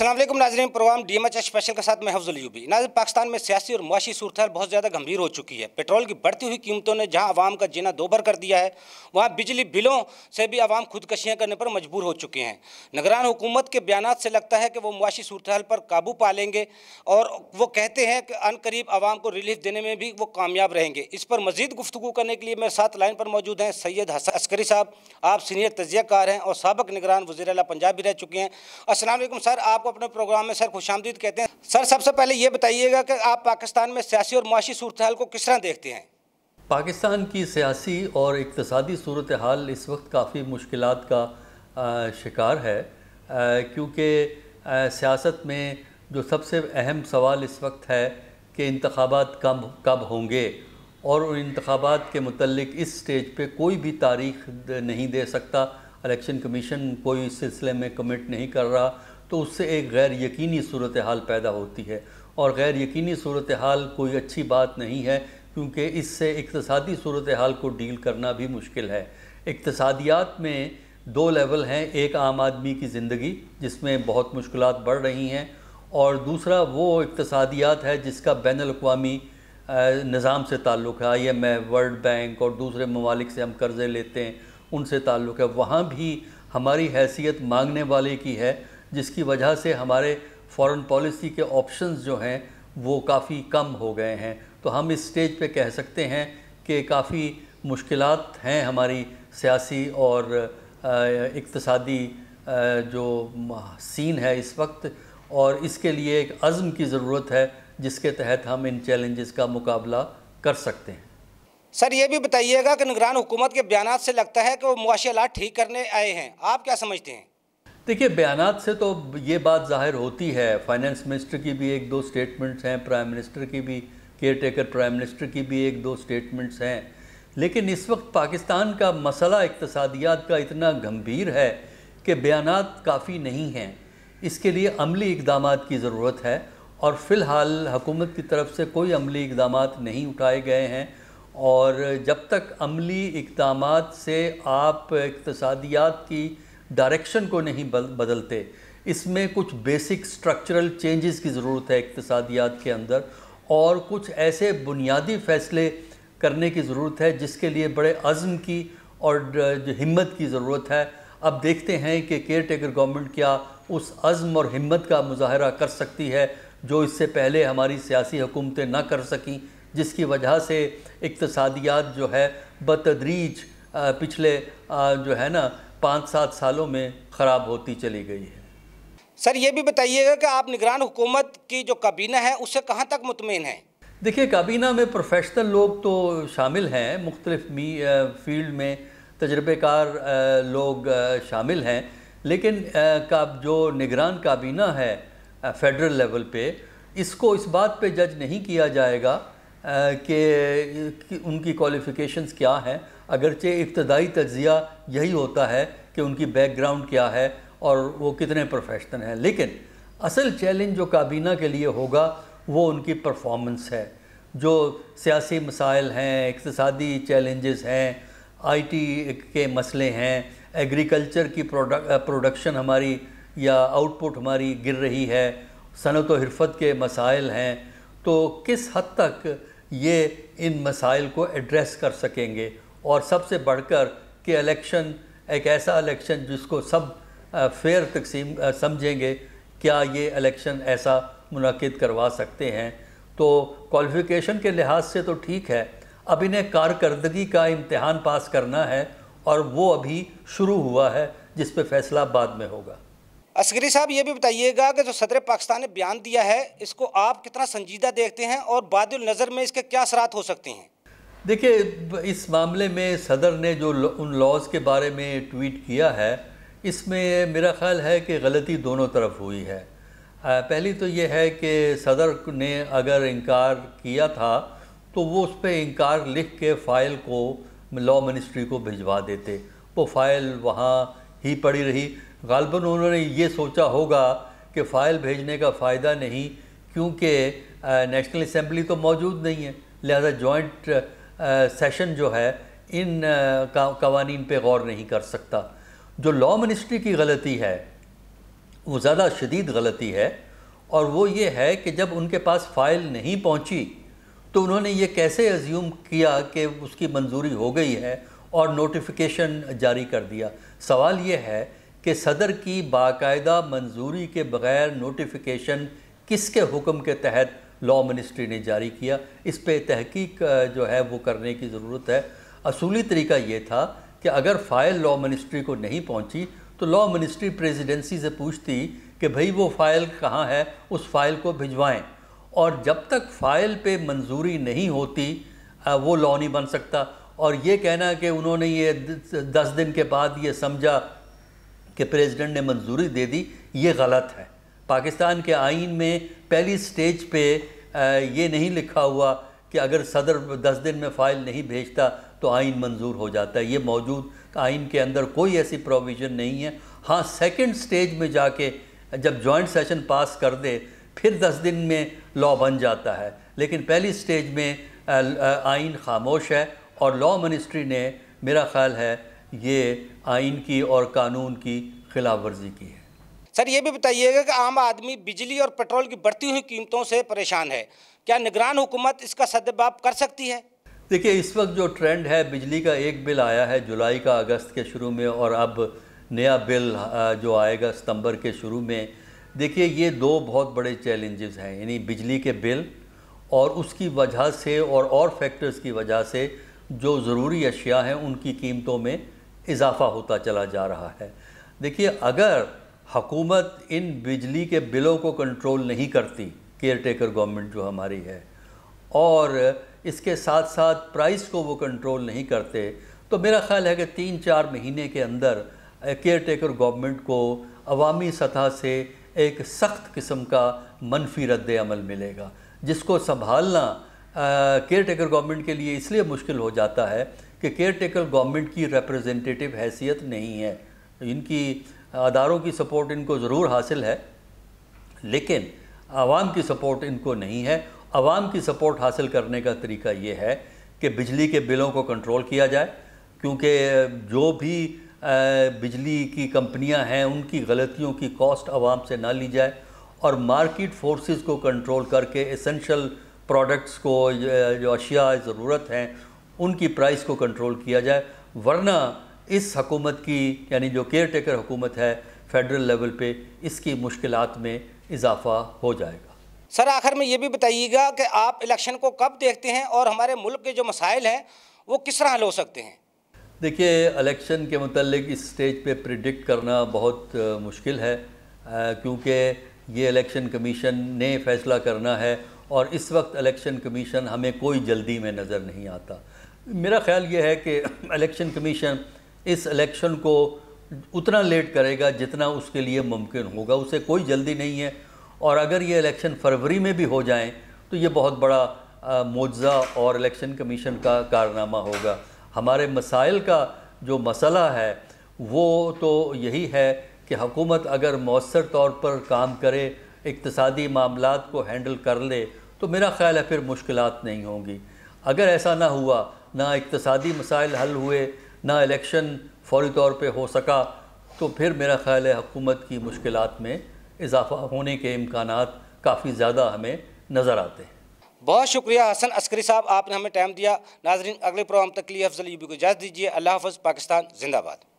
अस्सलाम वालेकुम नाजरीन, प्रोग्राम DMH स्पेशल के साथ मैं अफजल अयूबी। नाजरीन, पाकिस्तान में सियासी और मुआशी सूरत बहुत ज़्यादा गंभीर हो चुकी है। पेट्रोल की बढ़ती हुई कीमतों ने जहां आवाम का जीना दोभर कर दिया है, वहां बिजली बिलों से भी आवाम खुदकशियां करने पर मजबूर हो चुके हैं। निगरान हुकूमत के बयान से लगता है कि वो मुआशी सूरत पर काबू पा लेंगे और वो कहते हैं कि अनकरीब आवाम को रिलीफ देने में भी वो कामयाब रहेंगे। इस पर मजीद गुफ्तगू करने के लिए मेरे साथ लाइन पर मौजूद हैं सैयद हसन अस्करी साहब। आप सीनियर तजियाकार हैं और साबिक़ निगरान वज़ीर-ए-आला पंजाब भी रह चुके हैं। अस्सलाम वालेकुम सर, आपको अपने प्रोग्राम में सर खुशामदीद कहते हैं। सर, सबसे पहले ये बताइएगा कि आप पाकिस्तान में सियासी और मुआशी सूरत-ए-हाल को किस तरह देखते हैं? पाकिस्तान की सियासी और इक्तसादी सूरत-ए-हाल इस वक्त काफ़ी मुश्किलात का शिकार है, क्योंकि सियासत में जो सबसे अहम सवाल इस वक्त है कि इंतखाबात कब होंगे, और उन इंतखाबात के मुतल्लिक इस स्टेज पर कोई भी तारीख नहीं दे सकता। इलेक्शन कमीशन कोई इस सिलसिले में कमिट नहीं कर रहा, तो उससे एक गैर यकीनी सूरत हाल पैदा होती है, और गैर यकीनी सूरत हाल कोई अच्छी बात नहीं है, क्योंकि इससे इक्तसादी सूरत हाल को डील करना भी मुश्किल है। इक्तसादियात में दो लेवल हैं, एक आम आदमी की ज़िंदगी जिसमें बहुत मुश्किलात बढ़ रही हैं, और दूसरा वो इक्तसादियात है जिसका बैन अल-अक़वामी निज़ाम से ताल्लुक़ है। IMF, वर्ल्ड बैंक और दूसरे ममालिक से हम कर्ज़े लेते हैं, उनसे ताल्लुक़ है। वहाँ भी हमारी हैसियत मांगने वाले की है, जिसकी वजह से हमारे फॉरेन पॉलिसी के ऑप्शंस जो हैं वो काफ़ी कम हो गए हैं। तो हम इस स्टेज पे कह सकते हैं कि काफ़ी मुश्किलात हैं हमारी सियासी और इक्तसादी जो सीन है इस वक्त, और इसके लिए एक अज़्म की ज़रूरत है जिसके तहत हम इन चैलेंजेस का मुकाबला कर सकते हैं। सर, ये भी बताइएगा कि निगरान हुकूमत के बयान से लगता है कि वो मुआशी हालात ठीक करने आए हैं, आप क्या समझते हैं? देखिए, बयान से तो ये बात ज़ाहिर होती है, फाइनेंस मिनिस्टर की भी एक दो स्टेटमेंट्स हैं, प्राइम मिनिस्टर की भी, केयर टेकर प्राइम मिनिस्टर की भी एक दो स्टेटमेंट्स हैं, लेकिन इस वक्त पाकिस्तान का मसला इक्तसादियात का इतना गंभीर है कि बयान काफ़ी नहीं हैं। इसके लिए अमली इकदाम की ज़रूरत है, और फ़िलहाल हुकूमत की तरफ से कोई अमली इकदाम नहीं उठाए गए हैं, और जब तक अमली इकदाम से आप इक्तसादियात की डायरेक्शन को नहीं बदलते, इसमें कुछ बेसिक स्ट्रक्चरल चेंजेस की ज़रूरत है इक्तसादियात के अंदर, और कुछ ऐसे बुनियादी फ़ैसले करने की ज़रूरत है जिसके लिए बड़े अज़्म की और हिम्मत की ज़रूरत है। अब देखते हैं कि केयर टेकर गवर्नमेंट क्या उस अज़्म और हिम्मत का मुजाहरा कर सकती है जो इससे पहले हमारी सियासी हुकूमतें ना कर सकें, जिसकी वजह से इक्तसादियात जो है बतदरीज पिछले जो है ना 5-7 सालों में ख़राब होती चली गई है। सर, ये भी बताइएगा कि आप निगरान हुकूमत की जो काबीना है उससे कहाँ तक मुतमईन हैं? देखिए, काबीना में प्रोफेशनल लोग तो शामिल हैं, मुख्तलिफ फील्ड में तजर्बेकार लोग शामिल हैं, लेकिन जो निगरान काबीना है फेडरल लेवल पे, इसको इस बात पे जज नहीं किया जाएगा कि उनकी क्वालिफ़िकेशंस क्या हैं। अगरचे इब्तदाई तजिया यही होता है कि उनकी बैकग्राउंड क्या है और वो कितने प्रोफेशनल हैं, लेकिन असल चैलेंज जो काबीना के लिए होगा वो उनकी परफॉर्मेंस है। जो सियासी मसाइल हैं, इक्तसादी चैलेंजेस हैं, IT के मसले हैं, एग्रीकल्चर की प्रोडक्शन हमारी या आउटपुट हमारी गिर रही है, सनत और हिरफत के मसाइल हैं, तो किस हद तक ये इन मसाइल को एड्रेस कर सकेंगे, और सबसे बढ़कर कि इलेक्शन एक ऐसा इलेक्शन जिसको सब फेयर तकसीम समझेंगे, क्या ये इलेक्शन ऐसा मुनाकिद करवा सकते हैं। तो क्वालिफ़िकेशन के लिहाज से तो ठीक है, अब इन्हें कारकर्दगी का इम्तहान पास करना है, और वो अभी शुरू हुआ है जिस पे फैसला बाद में होगा। अस्करी साहब, ये भी बताइएगा कि जो सदर पाकिस्तान ने बयान दिया है इसको आप कितना संजीदा देखते हैं, और बादिल नज़र में इसके क्या असरात हो सकते हैं? देखिए, इस मामले में सदर ने जो उन लॉज के बारे में ट्वीट किया है, इसमें मेरा ख़्याल है कि गलती दोनों तरफ हुई है। पहली तो ये है कि सदर ने अगर इनकार किया था तो वो उस पर इनकार लिख के फ़ाइल को लॉ मिनिस्ट्री को भिजवा देते, वो फ़ाइल वहाँ ही पड़ी रही। गालिबन उन्होंने ये सोचा होगा कि फ़ाइल भेजने का फ़ायदा नहीं, क्योंकि नेशनल असम्बली तो मौजूद नहीं है, लिहाजा जॉइंट सेशन जो है इन कवानीन पे गौर नहीं कर सकता। जो लॉ मिनिस्ट्री की गलती है वो ज़्यादा शदीद गलती है, और वो ये है कि जब उनके पास फाइल नहीं पहुंची तो उन्होंने ये कैसे अज्यूम किया कि उसकी मंजूरी हो गई है और नोटिफिकेशन जारी कर दिया। सवाल ये है कि सदर की बाकायदा मंजूरी के बग़ैर नोटिफिकेशन किसके हुक्म के तहत लॉ मिनिस्ट्री ने जारी किया, इस पर तहकीक जो है वो करने की ज़रूरत है। असूली तरीका ये था कि अगर फ़ाइल लॉ मिनिस्ट्री को नहीं पहुंची तो लॉ मिनिस्ट्री प्रेसिडेंसी से पूछती कि भाई वो फ़ाइल कहाँ है, उस फ़ाइल को भिजवाएं, और जब तक फ़ाइल पे मंजूरी नहीं होती वो लॉ नहीं बन सकता। और ये कहना कि उन्होंने ये 10 दिन के बाद ये समझा कि प्रेसिडेंट ने मंजूरी दे दी, ये गलत है। पाकिस्तान के आइन में पहली स्टेज पे ये नहीं लिखा हुआ कि अगर सदर 10 दिन में फ़ाइल नहीं भेजता तो आइन मंजूर हो जाता है, ये मौजूद आइन के अंदर कोई ऐसी प्रोविज़न नहीं है। हाँ, सेकंड स्टेज में जाके जब जॉइंट सेशन पास कर दे फिर 10 दिन में लॉ बन जाता है, लेकिन पहली स्टेज में आइन खामोश है। और लॉ मिनिस्ट्री ने, मेरा ख़्याल है, ये आइन की और कानून की खिलाफ वर्जी की है। सर ये भी बताइएगा कि आम आदमी बिजली और पेट्रोल की बढ़ती हुई कीमतों से परेशान है, क्या निगरान हुकूमत इसका सदबाब कर सकती है? देखिए, इस वक्त जो ट्रेंड है, बिजली का एक बिल आया है जुलाई का अगस्त के शुरू में, और अब नया बिल जो आएगा सितंबर के शुरू में। देखिए, ये दो बहुत बड़े चैलेंजेस हैं, यानी बिजली के बिल और उसकी वजह से और फैक्टर्स की वजह से जो ज़रूरी अशिया हैं उनकी कीमतों में इजाफा होता चला जा रहा है। देखिए, अगर हुकूमत इन बिजली के बिलों को कंट्रोल नहीं करती, केयर टेकर गवर्नमेंट जो हमारी है, और इसके साथ साथ प्राइस को वो कंट्रोल नहीं करते, तो मेरा ख़्याल है कि 3-4 महीने के अंदर केयर टेकर गवर्नमेंट को अवामी सतह से एक सख्त किस्म का मनफी रद्द अमल मिलेगा, जिसको संभालना केयर टेकर गवर्नमेंट के लिए इसलिए मुश्किल हो जाता है कि केयर टेकर गवर्नमेंट की रिप्रेजेंटेटिव हैसियत नहीं है। इनकी अदारों की सपोर्ट इनको ज़रूर हासिल है, लेकिन आवाम की सपोर्ट इनको नहीं है। आवाम की सपोर्ट हासिल करने का तरीका ये है कि बिजली के बिलों को कंट्रोल किया जाए, क्योंकि जो भी बिजली की कंपनियां हैं उनकी गलतियों की कॉस्ट आवाम से ना ली जाए, और मार्केट फोर्सेस को कंट्रोल करके एसेंशियल प्रोडक्ट्स को, जो अशिया ज़रूरत हैं, उनकी प्राइस को कंट्रोल किया जाए। वरना इस हकूमत की, यानी जो केयर टेकर हुकूमत है फेडरल लेवल पे, इसकी मुश्किलात में इजाफा हो जाएगा। सर आखिर में ये भी बताइएगा कि आप इलेक्शन को कब देखते हैं और हमारे मुल्क के जो मसाइल हैं वो किस तरह हल हो सकते हैं? देखिए, इलेक्शन के मतलब इस स्टेज पे प्रिडिक्ट करना बहुत मुश्किल है, क्योंकि ये इलेक्शन कमीशन ने फैसला करना है, और इस वक्त इलेक्शन कमीशन हमें कोई जल्दी में नज़र नहीं आता। मेरा ख्याल ये है कि इलेक्शन कमीशन इस इलेक्शन को उतना लेट करेगा जितना उसके लिए मुमकिन होगा, उसे कोई जल्दी नहीं है। और अगर ये इलेक्शन फरवरी में भी हो जाएं तो ये बहुत बड़ा मोजज़ा और इलेक्शन कमीशन का कारनामा होगा। हमारे मसाइल का जो मसला है वो तो यही है कि हुकूमत अगर मौसर तौर पर काम करे, इक्तसादी मामलात को हैंडल कर ले, तो मेरा ख़्याल है फिर मुश्किलात नहीं होंगी। अगर ऐसा ना हुआ, ना इक्तसादी मसाइल हल हुए, ना इलेक्शन फौरी तौर पे हो सका, तो फिर मेरा ख़्याल है हुकूमत की मुश्किलात में इजाफा होने के इम्कानात काफ़ी ज़्यादा हमें नज़र आते हैं। बहुत शुक्रिया हसन अस्करी साहब, आपने हमें टाइम दिया। नाजरीन, अगले प्रोग्राम तक के लिए अफजल अयूबी को इजाज़त दीजिए। अल्लाह हाफ़िज़। पाकिस्तान जिंदाबाद।